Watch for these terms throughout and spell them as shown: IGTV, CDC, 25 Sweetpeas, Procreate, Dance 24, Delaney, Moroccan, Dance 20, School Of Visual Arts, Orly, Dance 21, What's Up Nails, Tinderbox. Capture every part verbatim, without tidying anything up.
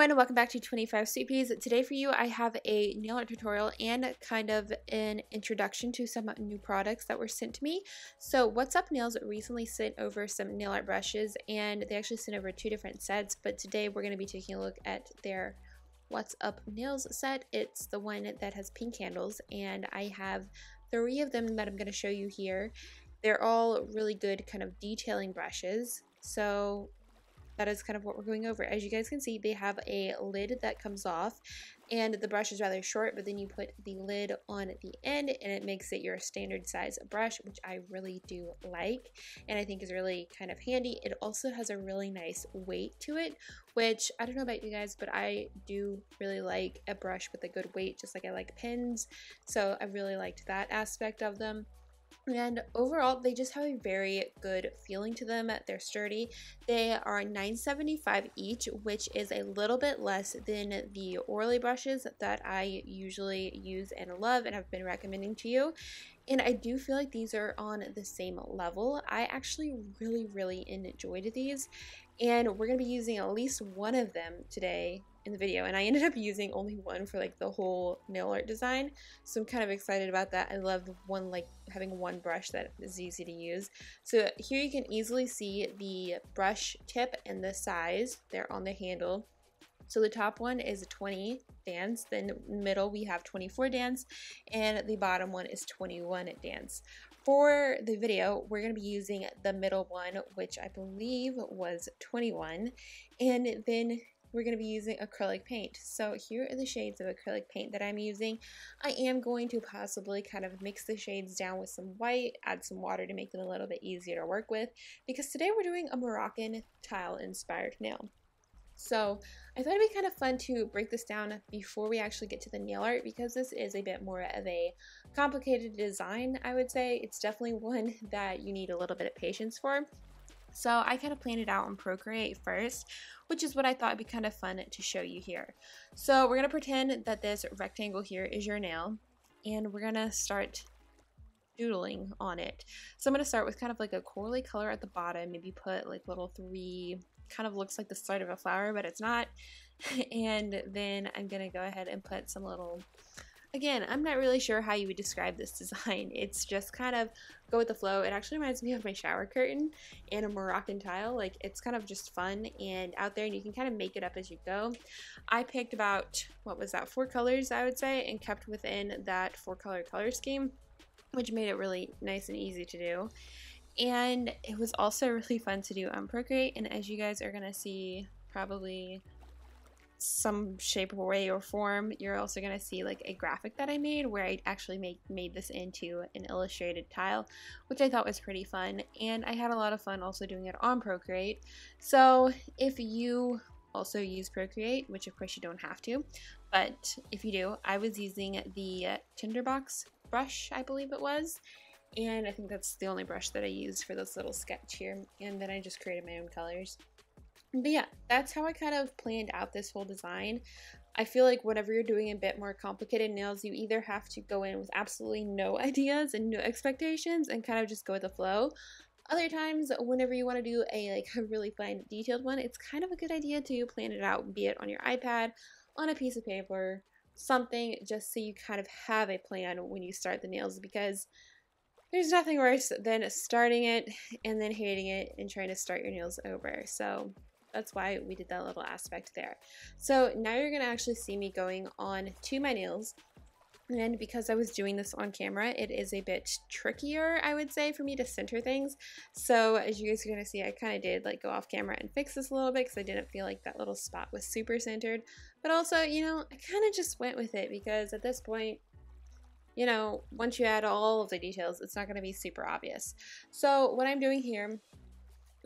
everyone, welcome back to twenty-five Sweetpeas. Today for you I have a nail art tutorial and kind of an introduction to some new products that were sent to me. So What's Up Nails recently sent over some nail art brushes, and they actually sent over two different sets, but today we're going to be taking a look at their What's Up Nails set. It's the one that has pink handles, and I have three of them that I'm going to show you here. They're all really good kind of detailing brushes, so that is kind of what we're going over. As you guys can see, they have a lid that comes off, and the brush is rather short, but then you put the lid on at the end and it makes it your standard size brush, which I really do like and I think is really kind of handy. It also has a really nice weight to it, which I don't know about you guys, but I do really like a brush with a good weight, just like I like pens. So I really liked that aspect of them. And overall, they just have a very good feeling to them. They're sturdy. They are nine seventy-five each, which is a little bit less than the Orly brushes that I usually use and love and have been recommending to you. And I do feel like these are on the same level. I actually really, really enjoyed these. And we're going to be using at least one of them today in the video. And I ended up using only one for like the whole nail art design. So I'm kind of excited about that. I love one, like having one brush that is easy to use. So here you can easily see the brush tip and the size. They're on the handle. So the top one is twenty Dance, then middle we have twenty-four Dance, and the bottom one is twenty-one Dance. For the video, we're going to be using the middle one, which I believe was twenty-one, and then we're going to be using acrylic paint. So here are the shades of acrylic paint that I'm using. I am going to possibly kind of mix the shades down with some white, add some water to make them a little bit easier to work with, because today we're doing a Moroccan tile inspired nail. So I thought it'd be kind of fun to break this down before we actually get to the nail art, because this is a bit more of a complicated design, I would say. It's definitely one that you need a little bit of patience for. So I kind of planned it out on Procreate first, which is what I thought would be kind of fun to show you here. So we're going to pretend that this rectangle here is your nail, and we're going to start doodling on it. So I'm going to start with kind of like a corally color at the bottom, maybe put like little three, kind of looks like the start of a flower, but it's not. And then I'm going to go ahead and put some little, again, I'm not really sure how you would describe this design. It's just kind of go with the flow. It actually reminds me of my shower curtain and a Moroccan tile. Like, it's kind of just fun and out there, and you can kind of make it up as you go. I picked about, what was that, four colors, I would say, and kept within that four color color scheme, which made it really nice and easy to do. And it was also really fun to do on Procreate, and as you guys are going to see probably some shape or way or form, you're also going to see like a graphic that I made where I actually made, made this into an illustrated tile, which I thought was pretty fun, and I had a lot of fun also doing it on Procreate. So if you also use Procreate, which of course you don't have to, but if you do, I was using the Tinderbox brush, I believe it was. And I think that's the only brush that I used for this little sketch here. And then I just created my own colors. But yeah, that's how I kind of planned out this whole design. I feel like whenever you're doing a bit more complicated nails, you either have to go in with absolutely no ideas and no expectations and kind of just go with the flow. Other times, whenever you want to do a like a really fine detailed one, it's kind of a good idea to plan it out, be it on your iPad, on a piece of paper, something, just so you kind of have a plan when you start the nails, because there's nothing worse than starting it and then hating it and trying to start your nails over. So that's why we did that little aspect there. So now you're going to actually see me going on to my nails. And because I was doing this on camera, it is a bit trickier, I would say, for me to center things. So as you guys are going to see, I kind of did like go off camera and fix this a little bit, because I didn't feel like that little spot was super centered. But also, you know, I kind of just went with it, because at this point, you know, once you add all of the details, it's not going to be super obvious. So what I'm doing here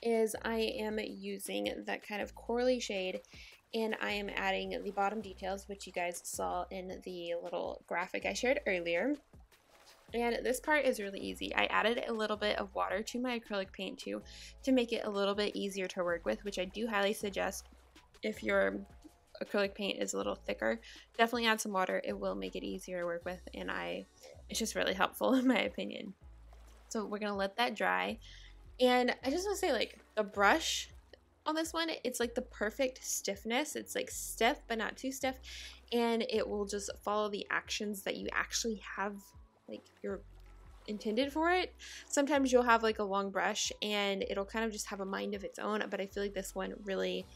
is I am using that kind of corally shade, and I am adding the bottom details, which you guys saw in the little graphic I shared earlier. And this part is really easy. I added a little bit of water to my acrylic paint too, to make it a little bit easier to work with, which I do highly suggest. If you're acrylic paint is a little thicker, definitely add some water. It will make it easier to work with, and I it's just really helpful in my opinion. So we're gonna let that dry, and I just want to say, like, the brush on this one. It's like the perfect stiffness. It's like stiff but not too stiff, and it will just follow the actions that you actually have, like your intended for it. Sometimes you'll have like a long brush and it'll kind of just have a mind of its own, but I feel like this one really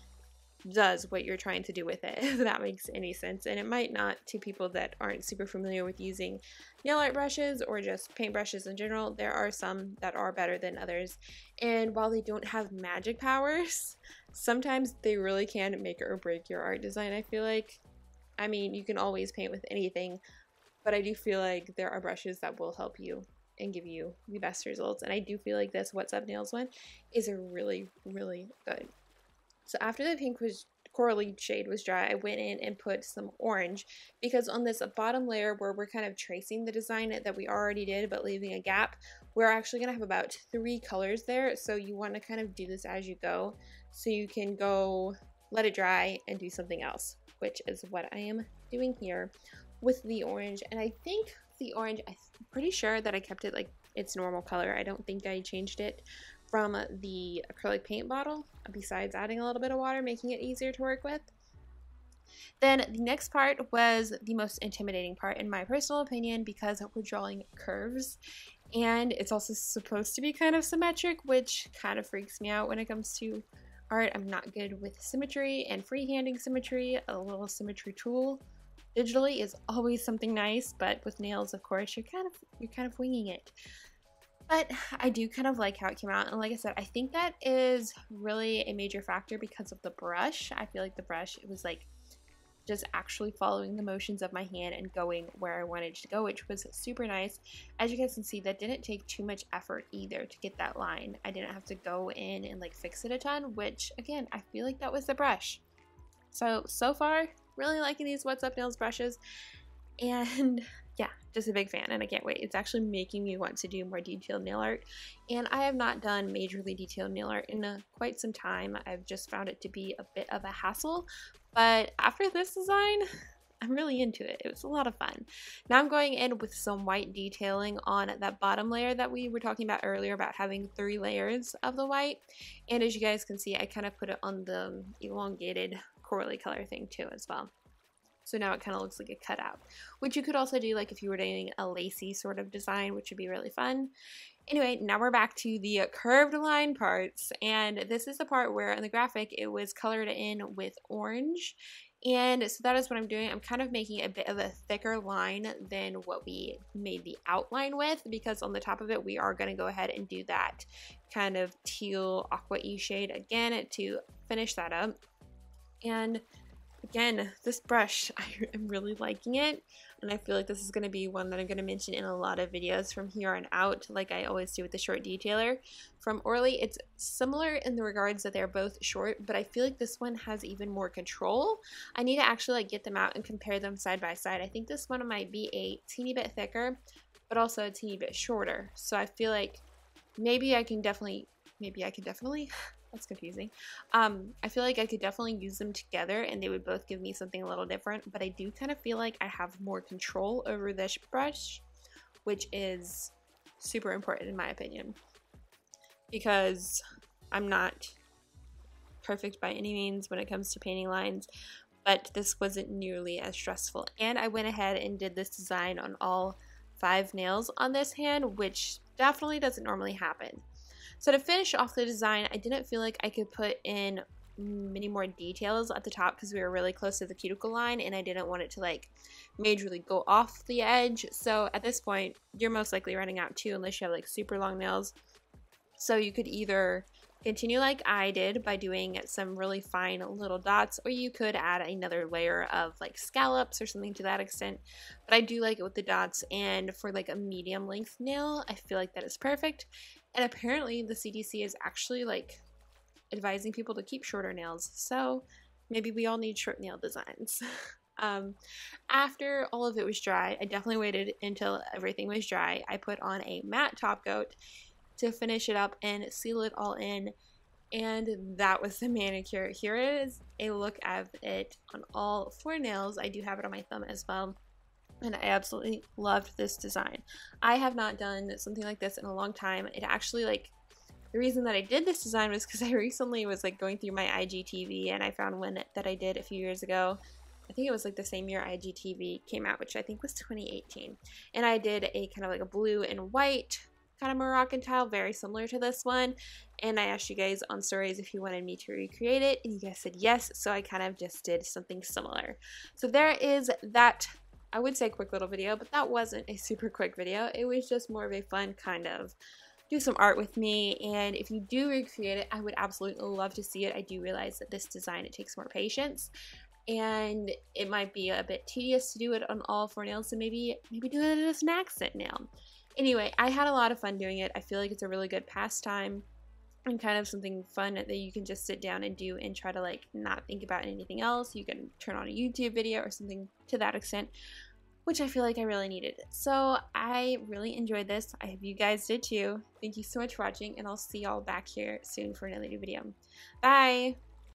does what you're trying to do with it, if that makes any sense. And it might not to people that aren't super familiar with using nail art brushes or just paint brushes in general. There are some that are better than others, and while they don't have magic powers, sometimes they really can make or break your art design, I feel like. I mean, you can always paint with anything, but I do feel like there are brushes that will help you and give you the best results, and I do feel like this What's Up Nails one is a really really good. So after the pink was corally shade was dry, I went in and put some orange, because on this bottom layer where we're kind of tracing the design that we already did but leaving a gap, we're actually going to have about three colors there. So you want to kind of do this as you go, so you can go let it dry and do something else, which is what I am doing here with the orange. And I think the orange, I'm pretty sure that I kept it like its normal color. I don't think I changed it from the acrylic paint bottle, besides adding a little bit of water, making it easier to work with. Then the next part was the most intimidating part, in my personal opinion, because we're drawing curves, and it's also supposed to be kind of symmetric, which kind of freaks me out when it comes to art. I'm not good with symmetry and freehanding symmetry. A little symmetry tool digitally is always something nice, but with nails, of course, you're kind of you're kind of winging it. But I do kind of like how it came out, and like I said, I think that is really a major factor because of the brush. I feel like the brush, it was like just actually following the motions of my hand and going where I wanted to go, which was super nice. As you guys can see, that didn't take too much effort either to get that line. I didn't have to go in and like fix it a ton, which again, I feel like that was the brush. So, so far, really liking these What's Up Nails brushes. And yeah, just a big fan, and I can't wait. It's actually making me want to do more detailed nail art, and I have not done majorly detailed nail art in a, quite some time. I've just found it to be a bit of a hassle, but after this design, I'm really into it. It was a lot of fun. Now I'm going in with some white detailing on that bottom layer that we were talking about earlier, about having three layers of the white. And as you guys can see, I kind of put it on the elongated corally color thing too as well. So now it kind of looks like a cutout, which you could also do like if you were doing a lacy sort of design, which would be really fun. Anyway, now we're back to the curved line parts, and this is the part where in the graphic it was colored in with orange, and so that is what I'm doing. I'm kind of making a bit of a thicker line than what we made the outline with, because on the top of it we are going to go ahead and do that kind of teal aqua-y shade again to finish that up. And again, this brush, I am really liking it, and I feel like this is going to be one that I'm going to mention in a lot of videos from here on out, like I always do with the short detailer from Orly. It's similar in the regards that they're both short, but I feel like this one has even more control. I need to actually like get them out and compare them side by side. I think this one might be a teeny bit thicker, but also a teeny bit shorter. So I feel like maybe I can definitely, maybe I can definitely... That's confusing. Um, I feel like I could definitely use them together and they would both give me something a little different, but I do kind of feel like I have more control over this brush, which is super important in my opinion, because I'm not perfect by any means when it comes to painting lines, but this wasn't nearly as stressful. And I went ahead and did this design on all five nails on this hand, which definitely doesn't normally happen. So to finish off the design, I didn't feel like I could put in many more details at the top because we were really close to the cuticle line, and I didn't want it to like majorly go off the edge. So at this point, you're most likely running out too, unless you have like super long nails. So you could either continue like I did by doing some really fine little dots, or you could add another layer of like scallops or something to that extent. But I do like it with the dots, and for like a medium length nail, I feel like that is perfect. And apparently the C D C is actually like advising people to keep shorter nails, so maybe we all need short nail designs. Um, after all of it was dry, I definitely waited until everything was dry. I put on a matte top coat to finish it up and seal it all in, and that was the manicure. Here is a look at it on all four nails. I do have it on my thumb as well, and I absolutely loved this design. I have not done something like this in a long time. It actually like The reason that I did this design was because I recently was like going through my I G T V and I found one that I did a few years ago. I think it was like the same year I G T V came out, which I think was twenty eighteen. And I did a kind of like a blue and white kind of Moroccan tile, very similar to this one. And I asked you guys on stories if you wanted me to recreate it, and you guys said yes. So I kind of just did something similar. So there is that. I would say quick little video, but that wasn't a super quick video. It was just more of a fun kind of do some art with me, and if you do recreate it, I would absolutely love to see it. I do realize that this design, it takes more patience, and it might be a bit tedious to do it on all four nails, so maybe, maybe do it as an accent nail. Anyway, I had a lot of fun doing it. I feel like it's a really good pastime and kind of something fun that you can just sit down and do and try to like not think about anything else. You can turn on a YouTube video or something to that extent, which I feel like I really needed. So I really enjoyed this. I hope you guys did too. Thank you so much for watching, and I'll see y'all back here soon for another new video. Bye!